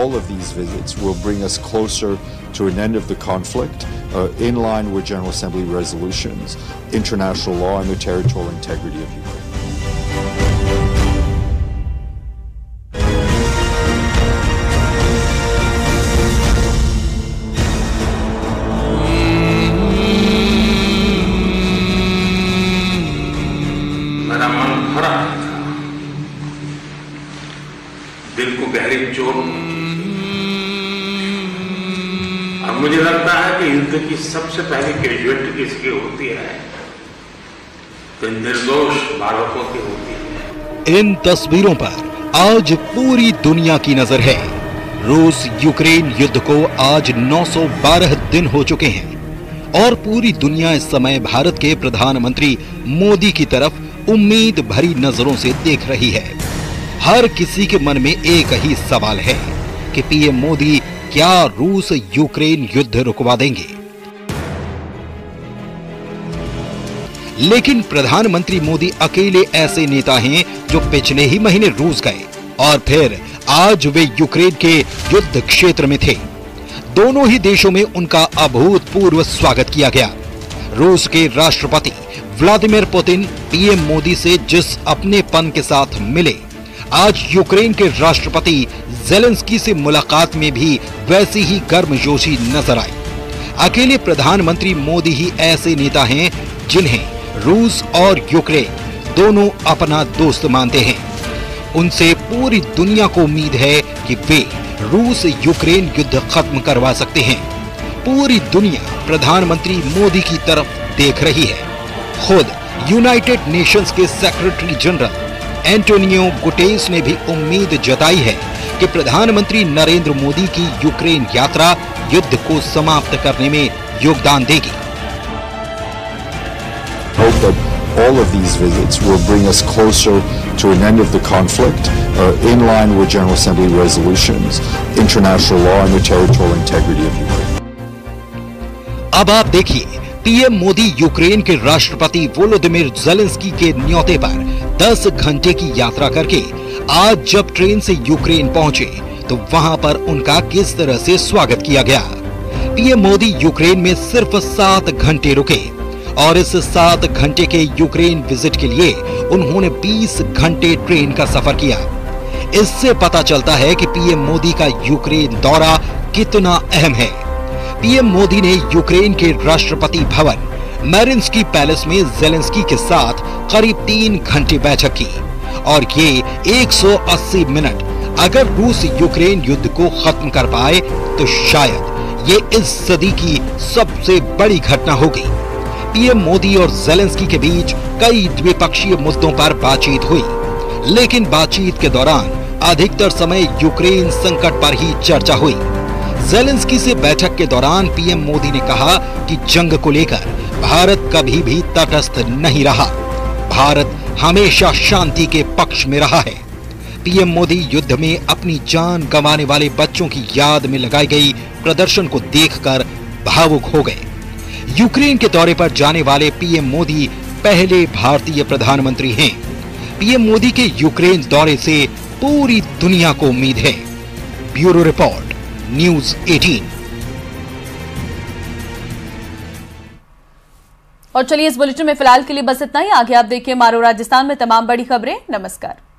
all of these visits will bring us closer to an end of the conflict, in line with General Assembly resolutions, international law, and the territorial integrity of Ukraine. दिल को गहरी चोट, और मुझे लगता है कि युद्ध की सबसे पहली कैजुअल्टी किसकी होती है तो निर्दोष बालकों की होती है। इन तस्वीरों पर आज पूरी दुनिया की नजर है। रूस यूक्रेन युद्ध को आज 912 दिन हो चुके हैं और पूरी दुनिया इस समय भारत के प्रधानमंत्री मोदी की तरफ उम्मीद भरी नजरों से देख रही है। हर किसी के मन में एक ही सवाल है कि पीएम मोदी क्या रूस यूक्रेन युद्ध रुकवा देंगे। लेकिन प्रधानमंत्री मोदी अकेले ऐसे नेता हैं जो पिछले ही महीने रूस गए और फिर आज वे यूक्रेन के युद्ध क्षेत्र में थे। दोनों ही देशों में उनका अभूतपूर्व स्वागत किया गया। रूस के राष्ट्रपति व्लादिमीर पुतिन पीएम मोदी से जिस अपनेपन के साथ मिले, आज यूक्रेन के राष्ट्रपति ज़ेलेंस्की से मुलाकात में भी वैसी ही गर्मजोशी नजर आई। अकेले प्रधानमंत्री मोदी ही ऐसे नेता हैं जिन्हें रूस और यूक्रेन दोनों अपना दोस्त मानते हैं। उनसे पूरी दुनिया को उम्मीद है कि वे रूस यूक्रेन युद्ध खत्म करवा सकते हैं। पूरी दुनिया प्रधानमंत्री मोदी की तरफ देख रही है। खुद यूनाइटेड नेशंस के सेक्रेटरी जनरल एंटोनियो गुटेरेस ने भी उम्मीद जताई है कि प्रधानमंत्री नरेंद्र मोदी की यूक्रेन यात्रा युद्ध को समाप्त करने में योगदान देगी। All of these visits will bring us closer to an end of the conflict, in line with General Assembly resolutions, international law, and the territorial integrity of Ukraine. अब आप देखिए, पीएम मोदी यूक्रेन के राष्ट्रपति वोलोदिमीर ज़ेलेंस्की के न्योते पर 10 घंटे की यात्रा करके आज जब ट्रेन से यूक्रेन पहुंचे तो वहां पर उनका किस तरह से स्वागत किया गया। पीएम मोदी यूक्रेन में सिर्फ 7 घंटे रुके और इस 7 घंटे के यूक्रेन विजिट के लिए उन्होंने 20 घंटे ट्रेन का सफर किया। इससे पता चलता है कि पीएम मोदी का यूक्रेन दौरा कितना अहम है। पीएम मोदी ने यूक्रेन के राष्ट्रपति भवन मैरिंस्की पैलेस में ज़ेलेंस्की के साथ करीब 3 घंटे बैठक की और ये 180 मिनट अगर रूस यूक्रेन युद्ध को खत्म कर पाए तो शायद ये इस सदी की सबसे बड़ी घटना होगी। पीएम मोदी और ज़ेलेंस्की के बीच कई द्विपक्षीय मुद्दों पर बातचीत हुई, लेकिन बातचीत के दौरान अधिकतर समय यूक्रेन संकट पर ही चर्चा हुई। ज़ेलेंस्की से बैठक के दौरान पीएम मोदी ने कहा कि जंग को लेकर भारत कभी भी तटस्थ नहीं रहा। भारत हमेशा शांति के पक्ष में रहा है। पीएम मोदी युद्ध में अपनी जान गंवाने वाले बच्चों की याद में लगाई गई प्रदर्शन को देखकर भावुक हो गए। यूक्रेन के दौरे पर जाने वाले पीएम मोदी पहले भारतीय प्रधानमंत्री हैं। पीएम मोदी के यूक्रेन दौरे से पूरी दुनिया को उम्मीद है। Bureau report, News 18। और चलिए इस बुलेटिन में फिलहाल के लिए बस इतना ही। आगे आप देखिए मारो राजस्थान में तमाम बड़ी खबरें। नमस्कार।